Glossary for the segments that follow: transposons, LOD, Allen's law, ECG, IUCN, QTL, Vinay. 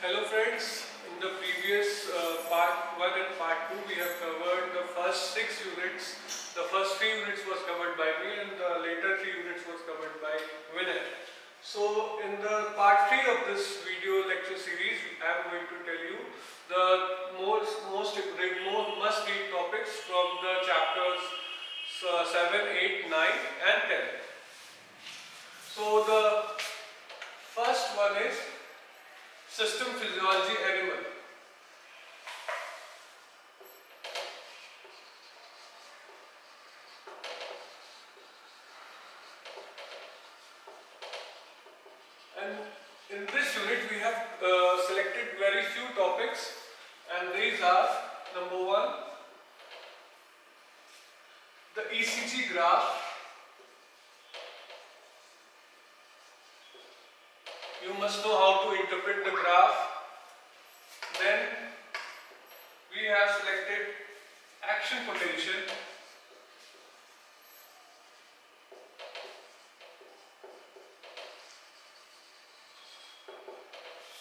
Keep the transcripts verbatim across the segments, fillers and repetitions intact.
Hello friends, in the previous uh, part one and part two we have covered the first six units. The first three units was covered by me and the later three units was covered by Vinay. So in the part three of this video lecture series I am going to tell you the most, most must read topics from the chapters seven, eight, nine and ten. So the first one is System Physiology Animal. And in this unit we have uh, selected very few topics, and these are: number one, the E C G graph. You must know how to interpret the graph. Then we have selected action potential.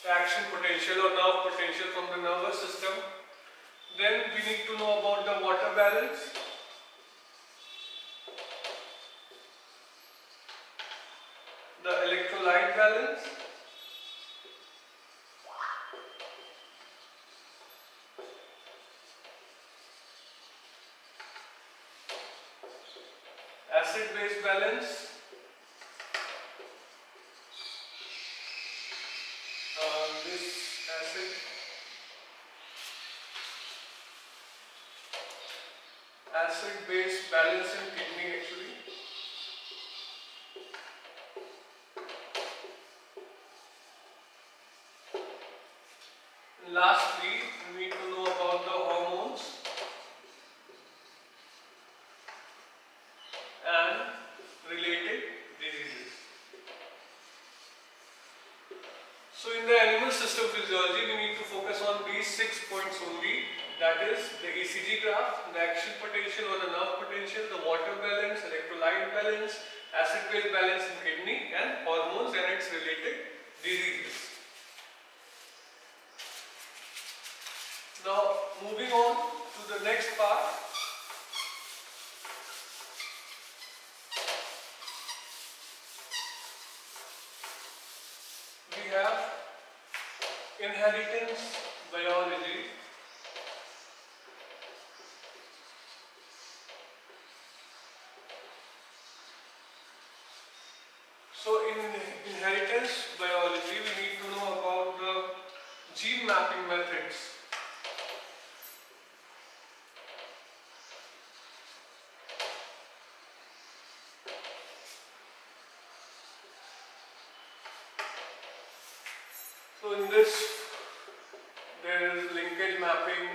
The action potential or nerve potential from the nervous system. Then we need to know about the water balance. The electrolyte balance. Acid-base balance, uh, this acid, acid-base balance in kidney actually, and lastly we need to know about the hormones. So in the animal system physiology, we need to focus on these six points only. That is the E C G graph, the action potential or the nerve potential, the water balance, electrolyte balance, acid-base balance in kidney, and hormones and its related diseases. Now moving on to the next part. We have inheritance biology. So in inheritance biology we need to know about the gene mapping methods. So in this, there is linkage mapping,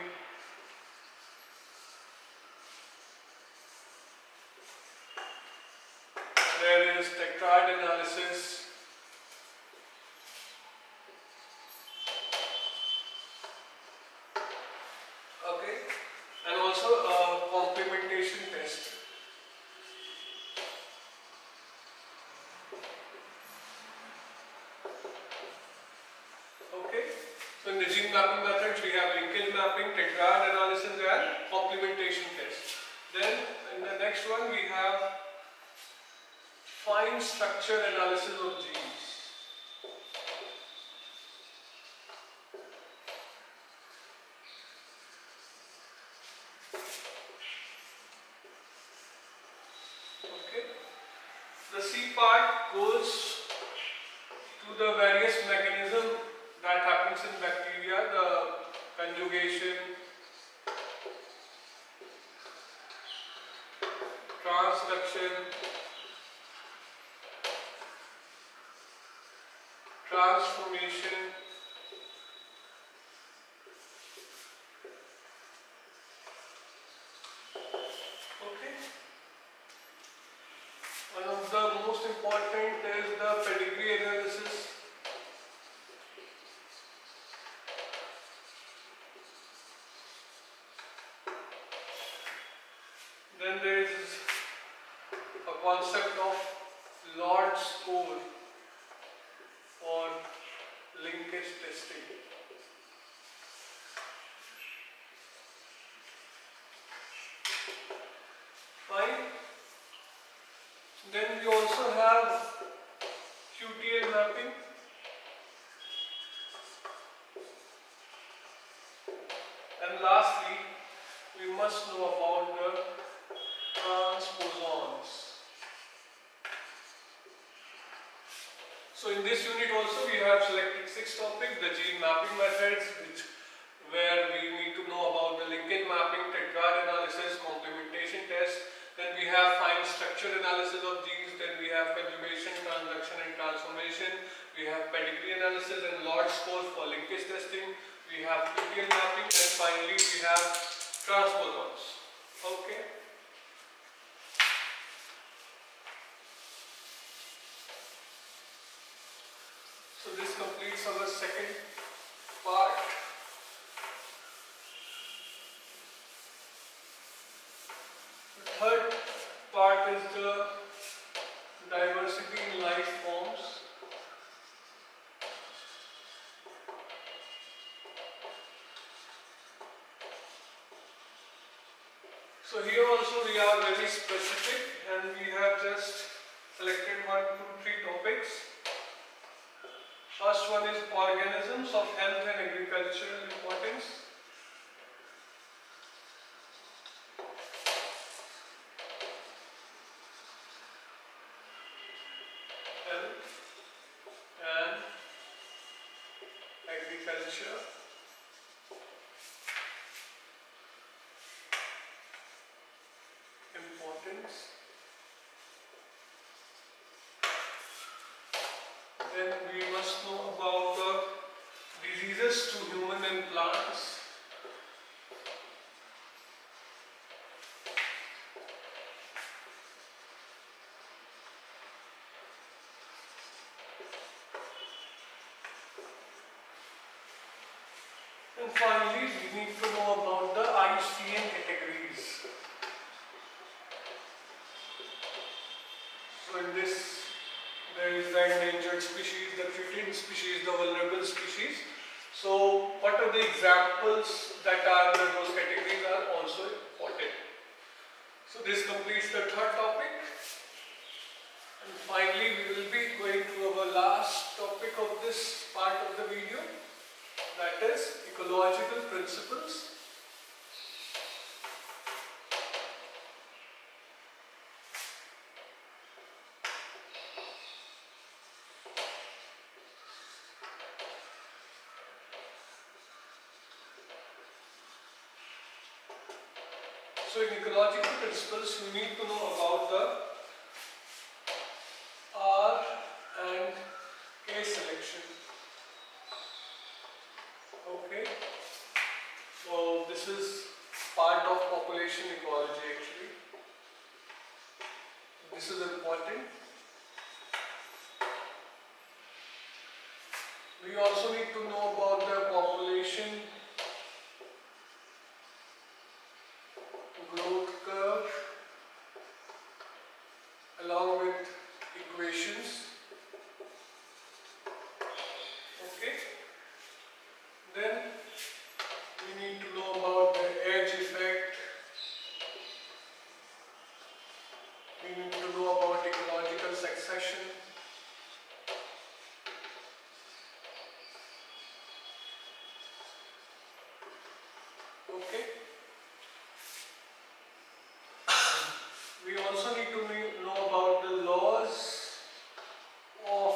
there is tetrad analysis, okay, and also a complementation test. So in the gene mapping methods, we have linkage mapping, tetrad analysis and complementation test. Then in the next one we have fine structure analysis of genes. Okay. The C part goes to the various mechanisms that happens in bacteria, the conjugation, transduction, transformation, okay. One of the most important is the pedigree analysis. Then there is a concept of L O D score for linkage testing. right? Then we also have Q T L mapping. And lastly, we must know about the transposons. So in this unit also we have selected six topics: the gene mapping methods, which where we need to know about the linkage mapping, tetrad analysis, complementation test. Then we have fine structure analysis of genes, then we have conjugation, transduction and transformation, we have pedigree analysis and L O D scores for linkage testing, we have Q T L mapping, and finally we have transposons. Okay. So this completes our second part. Third part is the diversity in life forms. So here also we are very specific and we have just selected one, two, three topics. First one is organisms of health and agricultural importance. Then we must know about the diseases to human and plants. And finally, we need to know about the I U C N categories. So in this, there is the endangered species, the threatened species, the vulnerable species. So what are the examples that are in those categories are also important. So this completes the third topic. And finally we will be going to our last topic of this part of the video, that is ecological principles. So in ecological principles, you need to know about the R and K selection. Okay. So this is part of population ecology actually. This is important. We also need to know about the population growth curve along with equations. Okay. Then we need to know about the edge effect. We need to know about ecological succession. Okay. We also need to know about the laws of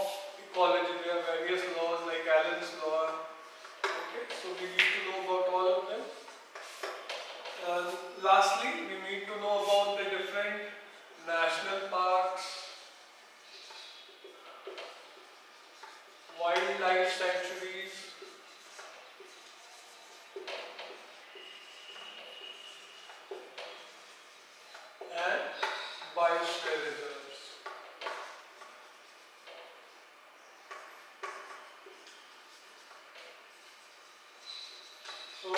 ecology. There are various laws like Allen's law. Okay, so we need to know about all of them. Uh, lastly, we need to know about the different national parks, wildlife sanctuaries, and biosphere reserves. So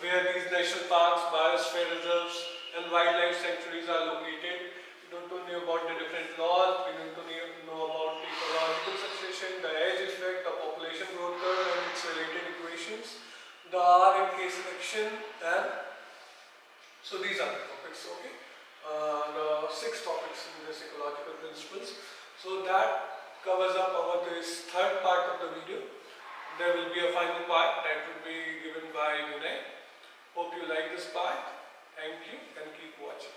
where these national parks, biosphere reserves and wildlife sanctuaries are located, we don't know about the different laws, we don't know about the ecological succession, the edge effect, the population growth curve and its related equations, the R and K selection, and so these are the topics. Okay. uh, the six topics in this ecological principles. So that covers up our this third part of the video. There will be a final part that will be given by Vinay. Hope you like this part. Thank you and keep watching.